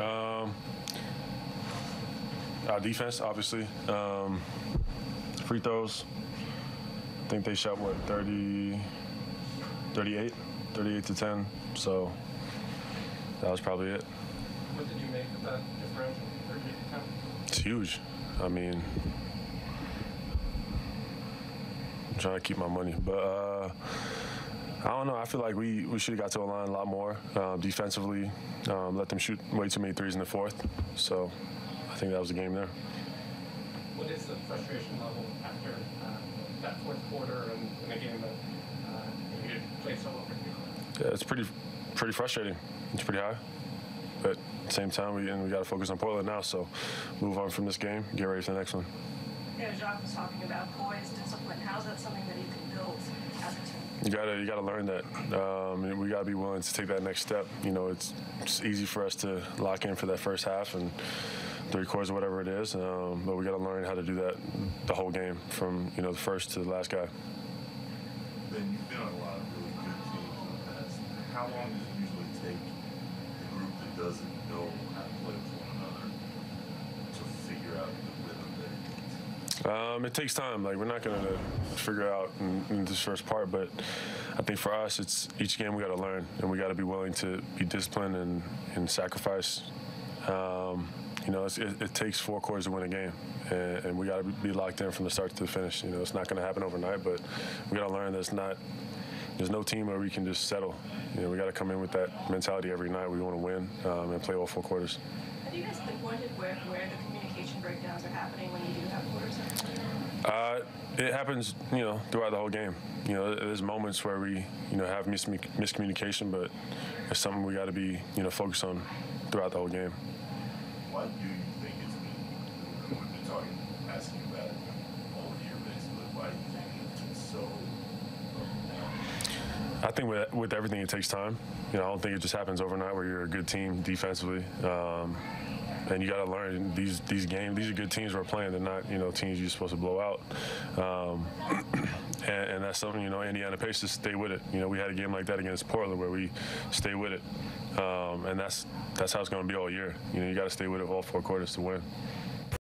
Our defense, obviously. Free throws, I think they shot, what, 38 to 10. So that was probably it. What did you make of that differential, 38 to 10? It's huge. I mean, I'm trying to keep my money. But I don't know. I feel like we should have got to a line a lot more defensively. Let them shoot way too many threes in the fourth. So I think that was the game there. What is the frustration level after that fourth quarter and in a game that you played so well for? Yeah, it's pretty frustrating. It's pretty high. But at the same time, we got to focus on Portland now. So move on from this game, get ready for the next one. Yeah, Jacques was talking about poise, discipline. How is that something that you can build as a team? You gotta learn that. We gotta be willing to take that next step. You know, it's easy for us to lock in for that first half and 3 quarters, or whatever it is. But we gotta learn how to do that the whole game, from the first to the last guy. Ben, you've been on a lot of really good teams in the past. How long does it usually take the group that doesn't know how to play with one another to figure out the rhythm that it needs? It takes time. Like, we're not gonna figure out in this first part, but I think for us, it's each game we gotta learn, and we gotta be willing to be disciplined and sacrifice. It takes 4 quarters to win a game, and we gotta be locked in from the start to the finish. It's not gonna happen overnight, but we gotta learn that there's no team where we can just settle. We gotta come in with that mentality every night. We wanna win and play all 4 quarters. Have you guys pinpointed where the communication breakdowns are happening when you do have quarters? It happens, throughout the whole game. There's moments where we, have miscommunication, but it's something we got to be, focused on throughout the whole game. Why do you think it's been? We've been asking about it all year, basically. Why do you think it's so? I think with everything, it takes time. I don't think it just happens overnight where you're a good team defensively. And you got to learn these games. These are good teams we're playing. They're not, teams you're supposed to blow out. And that's something, Indiana Pacers stay with it. We had a game like that against Portland where we stay with it. And that's how it's going to be all year. You got to stay with it all 4 quarters to win.